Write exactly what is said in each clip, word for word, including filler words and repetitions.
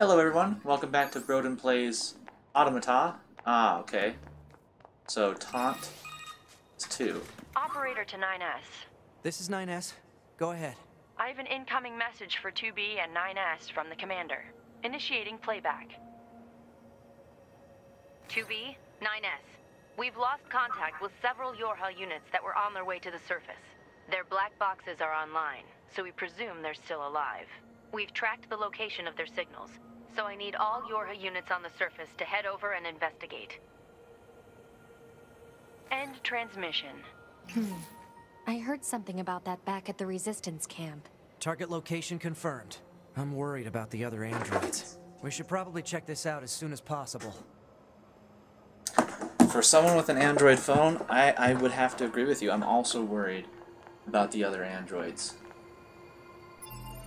Hello everyone, welcome back to Broden Plays Automata. Ah, okay. So, taunt is two. Operator to nine S. This is nine S. Go ahead. I have an incoming message for two B and nine S from the commander. Initiating playback. two B, nine S. We've lost contact with several Yorha units that were on their way to the surface. Their black boxes are online, so we presume they're still alive. We've tracked the location of their signals, so I need all Yorha units on the surface to head over and investigate. End transmission. Hmm. I heard something about that back at the Resistance camp. Target location confirmed. I'm worried about the other androids. We should probably check this out as soon as possible. For someone with an Android phone, I, I would have to agree with you. I'm also worried about the other androids.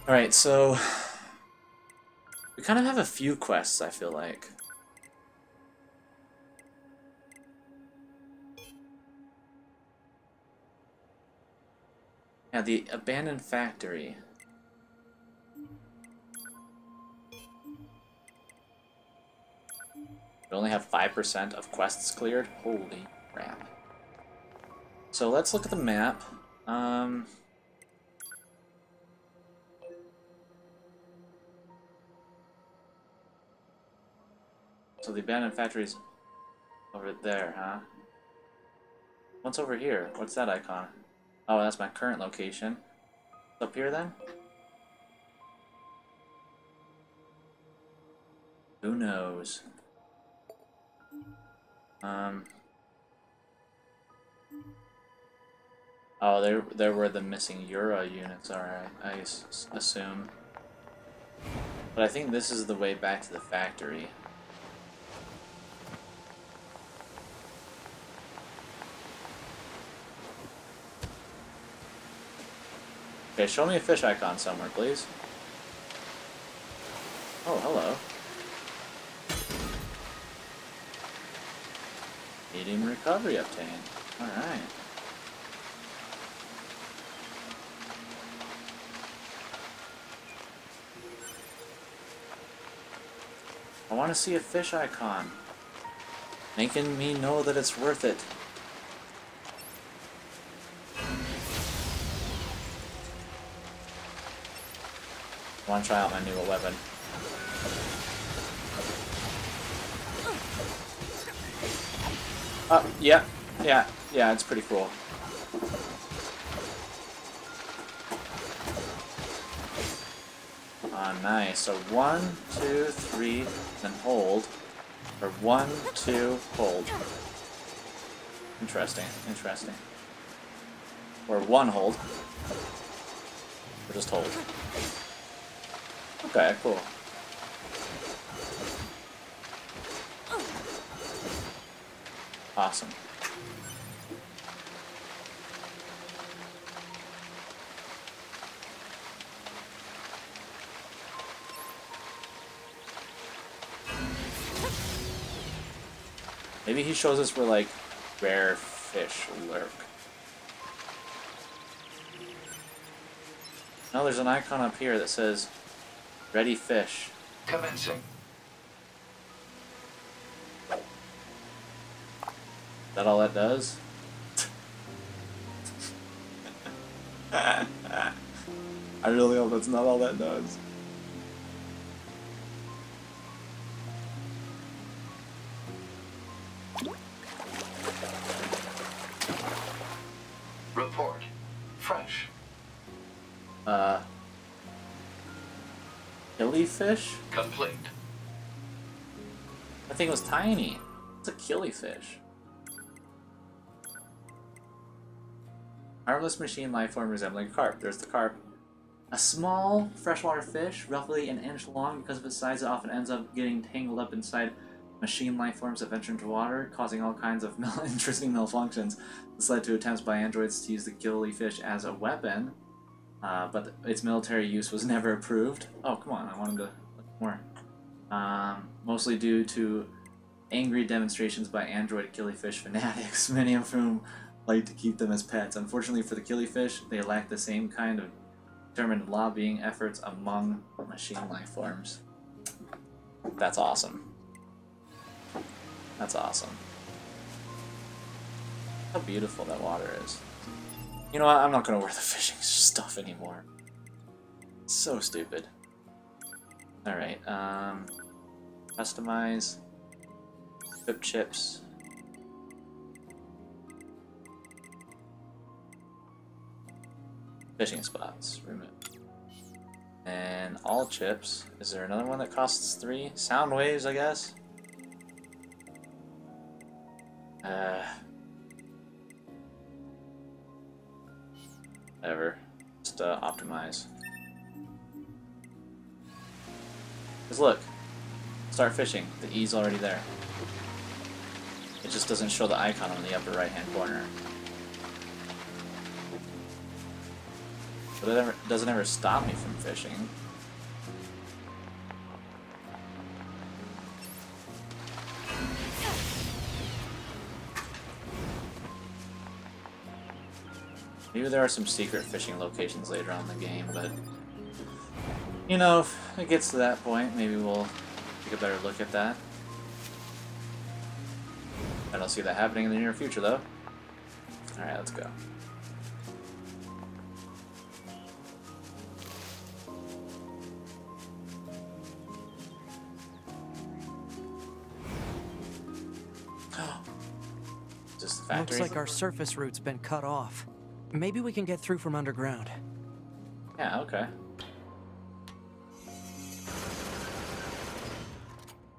Alright, so we kind of have a few quests, I feel like. Now, the abandoned factory. We only have five percent of quests cleared. Holy crap. So let's look at the map. Um... So the abandoned factory's over there, huh? What's over here? What's that icon? Oh, that's my current location. Up here, then? Who knows? Um. Oh, there, there were the missing Euro units, alright, I assume. But I think this is the way back to the factory. Okay, show me a fish icon somewhere, please. Oh, hello. Medium recovery obtained. Alright. I want to see a fish icon. Making me know that it's worth it. I want to try out my new weapon. Uh, yeah, yeah, yeah, it's pretty cool. Ah, oh, nice. So one, two, three, then hold. Or one, two, hold. Interesting, interesting. Or one hold. Or just hold. Okay, cool. Awesome. Maybe he shows us where, like, rare fish lurk. Now there's an icon up here that says ready fish. Commencing. Is that all that does? I really hope that's not all that does. Report. Fresh. Uh. Killifish? Complete. That thing was tiny. It's a killifish. Harmless machine life form resembling a carp. There's the carp. A small freshwater fish, roughly an inch long. Because of its size, it often ends up getting tangled up inside machine life forms that venture into water, causing all kinds of mal interesting malfunctions. This led to attempts by androids to use the killifish as a weapon. Uh, but its military use was never approved. Oh, come on, I wanted to look more. Um, mostly due to angry demonstrations by android killifish fanatics, many of whom like to keep them as pets. Unfortunately for the killifish, they lack the same kind of determined lobbying efforts among machine life forms. That's awesome. That's awesome. How beautiful that water is. You know what? I'm not gonna wear the fishing stuff anymore. It's so stupid. Alright, um... customize. Chip chips. Fishing spots. Remove. And all chips. Is there another one that costs three? Sound waves, I guess? Uh... Whatever. Just uh, optimize. Because look. Start fishing. The E's already there. It just doesn't show the icon on the upper right hand corner. But it ever, doesn't ever stop me from fishing. Maybe there are some secret fishing locations later on in the game, but you know, if it gets to that point, maybe we'll take a better look at that. I don't see that happening in the near future, though. Alright, let's go. Is this the factory? Looks like our surface route's been cut off. Maybe we can get through from underground. Yeah, okay.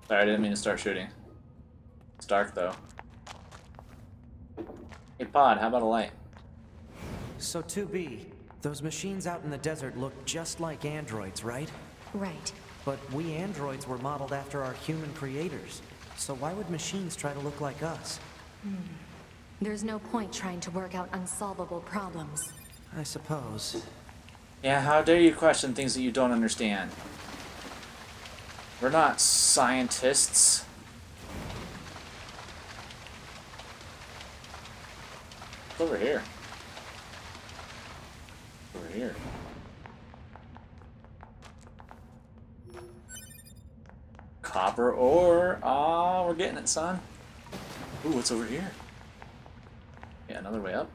Sorry, I didn't mean to start shooting. It's dark, though. Hey, Pod, how about a light? So, two B, those machines out in the desert look just like androids, right? Right. But we androids were modeled after our human creators. So why would machines try to look like us? Hmm. There's no point trying to work out unsolvable problems. I suppose. Yeah, how dare you question things that you don't understand? We're not scientists. It's over here. Over here. Copper ore. Ah, oh, we're getting it, son. Ooh, what's over here? Yeah, another way up.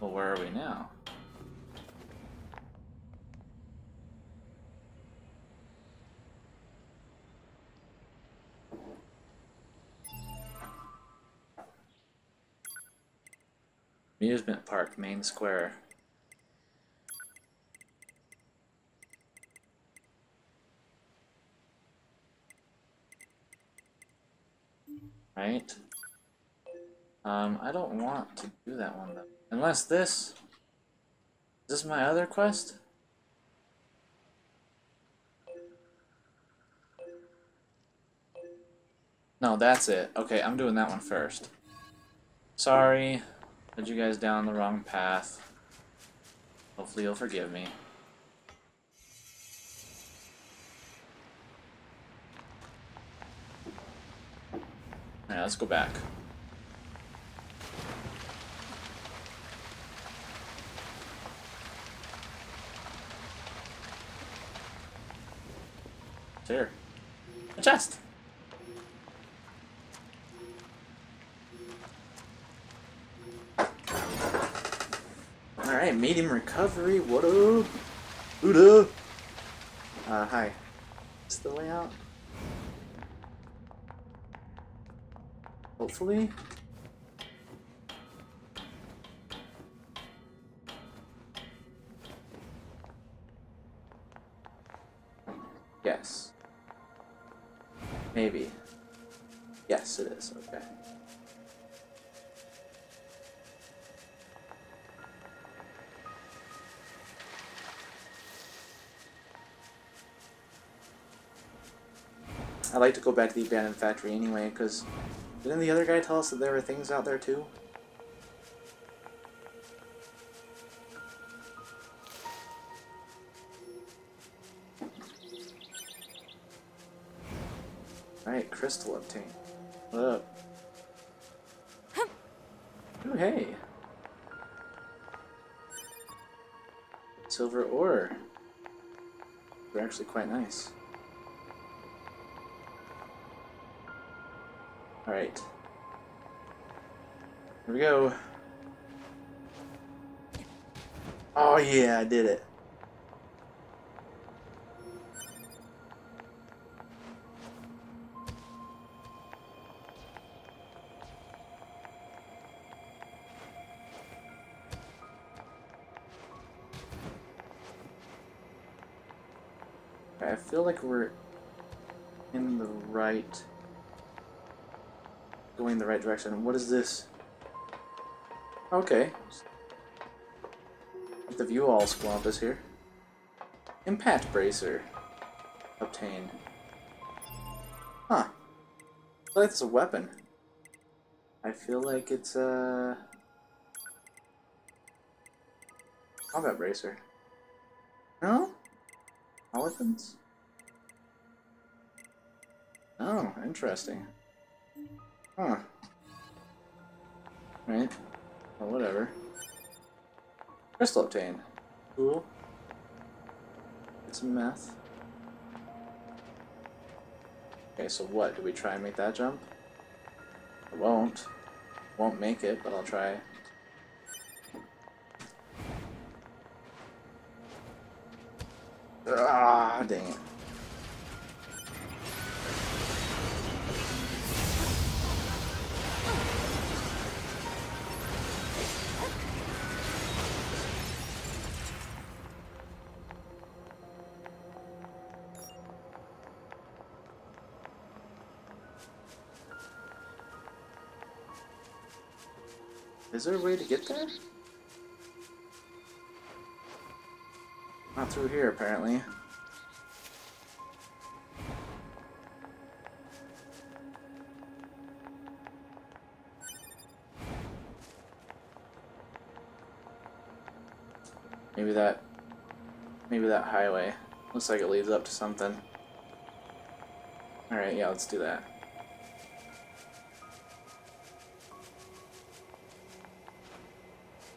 Well, where are we now? Amusement park, main square. Right? Um, I don't want to do that one, though. Unless this... Is this my other quest? No, that's it. Okay, I'm doing that one first. Sorry. Led you guys down the wrong path. Hopefully you'll forgive me. Alright, let's go back. It's here. A chest! Alright, medium recovery, what up? What up? Uh, hi. Is the way out? Hopefully. Yes. Maybe. Yes, it is. Okay. I like to go back to the abandoned factory anyway, because didn't the other guy tell us that there were things out there too? Alright, crystal obtained. What up? Ooh, hey! silver ore. They're actually quite nice. Alright. Here we go. Oh yeah, I did it. I feel like we're in the right, going the right direction. What is this? Okay. The view all squamp is here. Impact bracer obtained. Huh. I feel like it's a weapon. I feel like it's a combat bracer. No? Elephants? Oh, interesting. Huh. Right. Well, whatever. Crystal obtained. Cool. Get some meth. Okay, so what? Do we try and make that jump? I won't. Won't make it, but I'll try. Ah, dang it. Is there a way to get there? Not through here, apparently. Maybe that... Maybe that highway. Looks like it leads up to something. Alright, yeah, let's do that.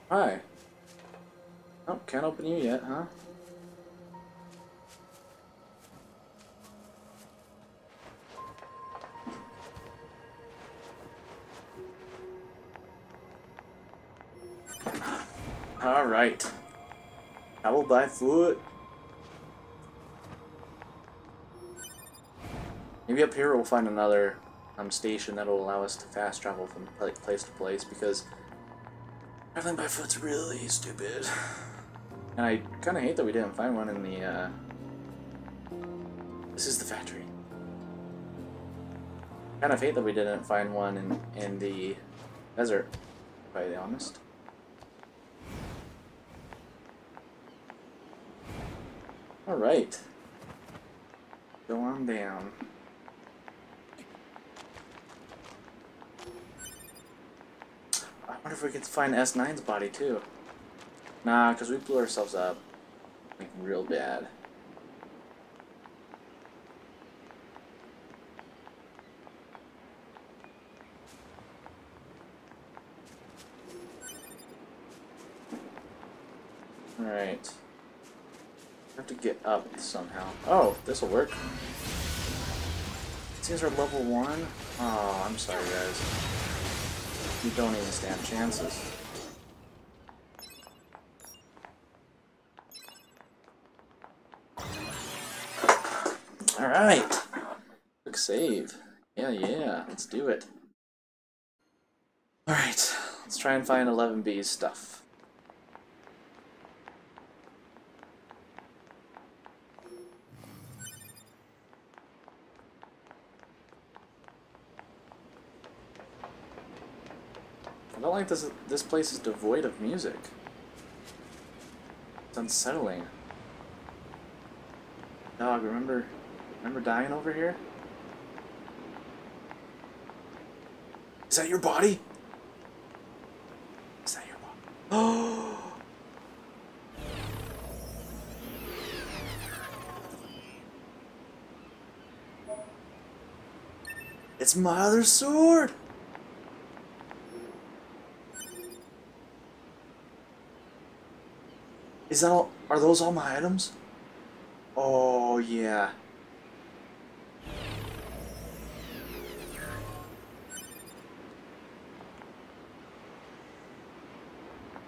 Hi. Oh, can't open you yet, huh? All right. Travel by foot. Maybe up here we'll find another um, station that will allow us to fast travel from place to place, because traveling by foot's really stupid. And I kind of hate that we didn't find one in the, uh... This is the factory. Kind of hate that we didn't find one in, in the desert, if I'm honest. Alright. Go on down. I wonder if we can find S nine's body too. Nah, because we blew ourselves up. Like, real bad. Alright. Have to get up somehow. Oh, this'll work. These are level one. Oh, I'm sorry, guys. You don't even stand chances. Alright. Quick save. Yeah, yeah. Let's do it. Alright. Let's try and find eleven B's stuff. I don't like this. This place is devoid of music. It's unsettling. Dog, remember, remember dying over here? Is that your body? Is that your body? Oh! It's my other sword. Is that all? Are those all my items? Oh, yeah.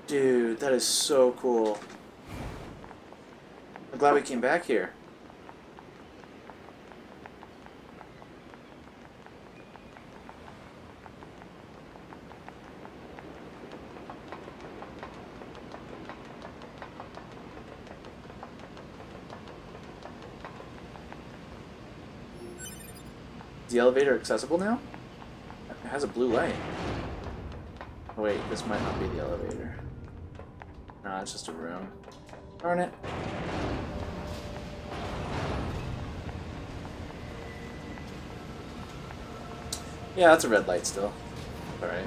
Dude, that is so cool. I'm glad we came back here. Is the elevator accessible now? It has a blue light. Oh, wait, this might not be the elevator. No, it's just a room. Darn it. Yeah, that's a red light still. Alright.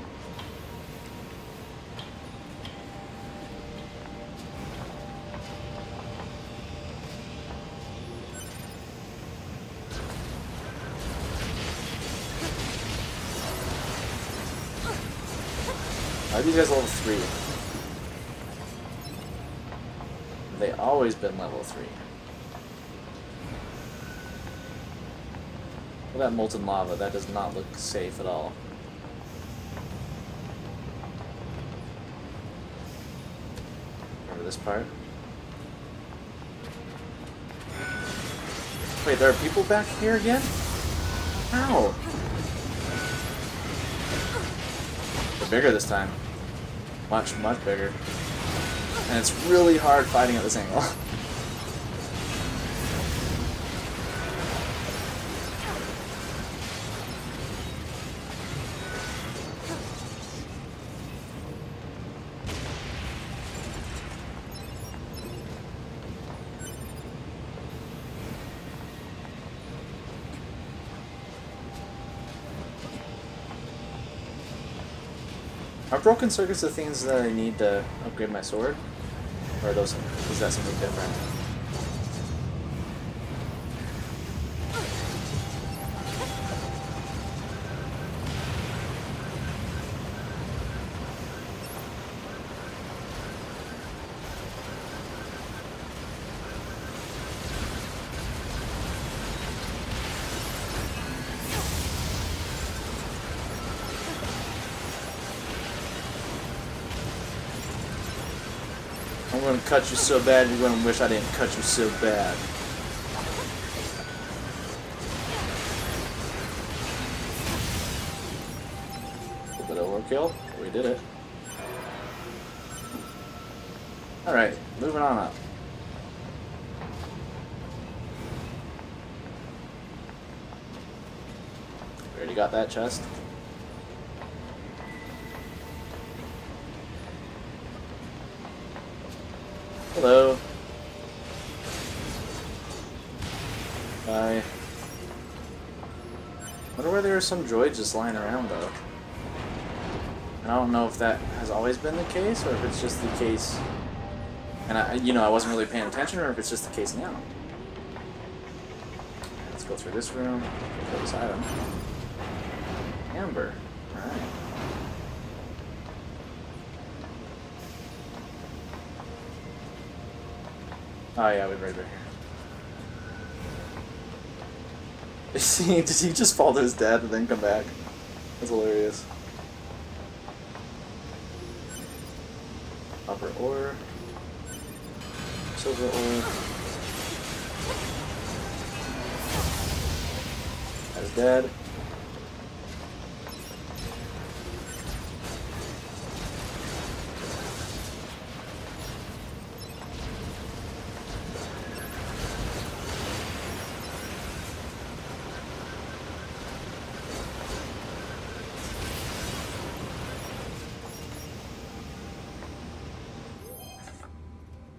Why are these guys level three? Have they always been level three? Look at that molten lava, that does not look safe at all. Remember this part? Wait, there are people back here again? How? They're bigger this time. Much, much bigger. And it's really hard fighting at this angle. Are broken circuits the things that I need to upgrade my sword? Or those, is that something different? I'm gonna cut you so bad, you're gonna wish I didn't cut you so bad. A little bit overkill, but we did it. Alright, moving on up. Already got that chest. Hello. Bye. I wonder why there are some droids just lying around, though. And I don't know if that has always been the case, or if it's just the case... And, I, you know, I wasn't really paying attention, or if it's just the case now. Let's go through this room. Get this item. Amber. Alright. Oh yeah, we're right here. Did he just fall to his death and then come back? That's hilarious. Upper ore. Silver ore. That is dead.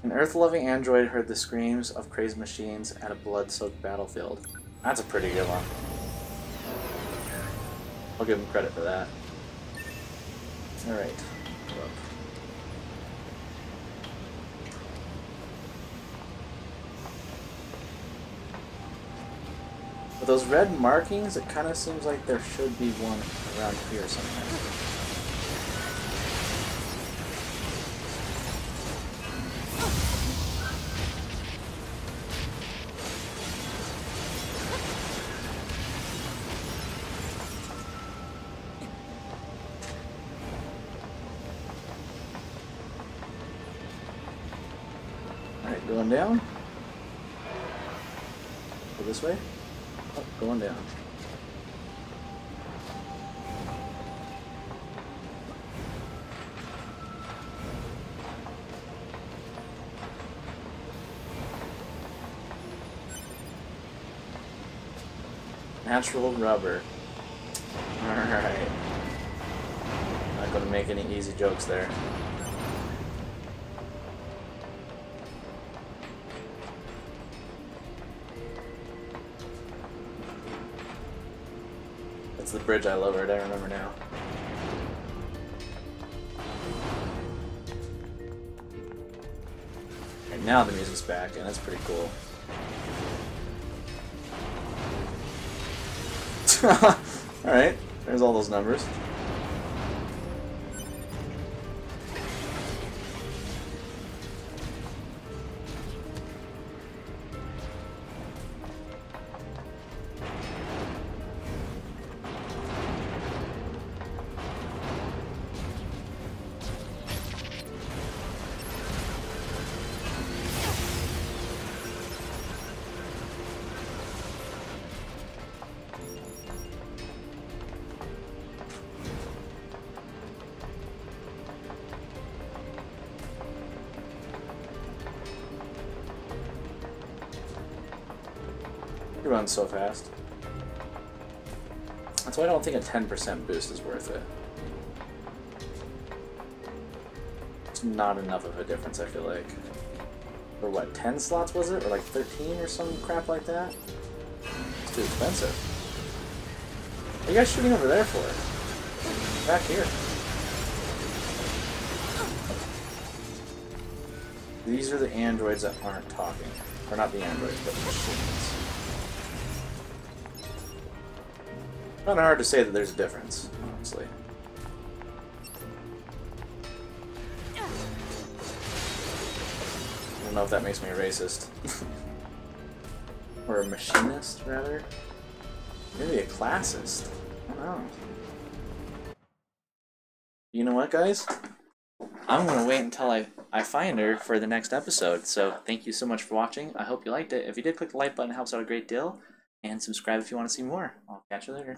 An earth-loving android heard the screams of crazed machines at a blood-soaked battlefield. That's a pretty good one. I'll give him credit for that. Alright. With those red markings, it kind of seems like there should be one around here somewhere. Going down. Go this way. Oh, going down. Natural rubber. Alright. Not gonna make any easy jokes there. That's the bridge I lowered, I remember now. And now the music's back, and that's pretty cool. Alright, there's all those numbers. Runs so fast. That's why I don't think a ten percent boost is worth it. It's not enough of a difference, I feel like. Or what, ten slots was it? Or like thirteen or some crap like that? It's too expensive. What are you guys shooting over there for? Back here. These are the androids that aren't talking. Or not the androids, but the machines. Kind of hard to say that there's a difference, honestly. I don't know if that makes me a racist. Or a machinist, rather. Maybe a classist. I don't know. You know what, guys? I'm going to wait until I, I find her for the next episode. So thank you so much for watching. I hope you liked it. If you did, click the like button. It helps out a great deal. And subscribe if you want to see more. I'll catch you later.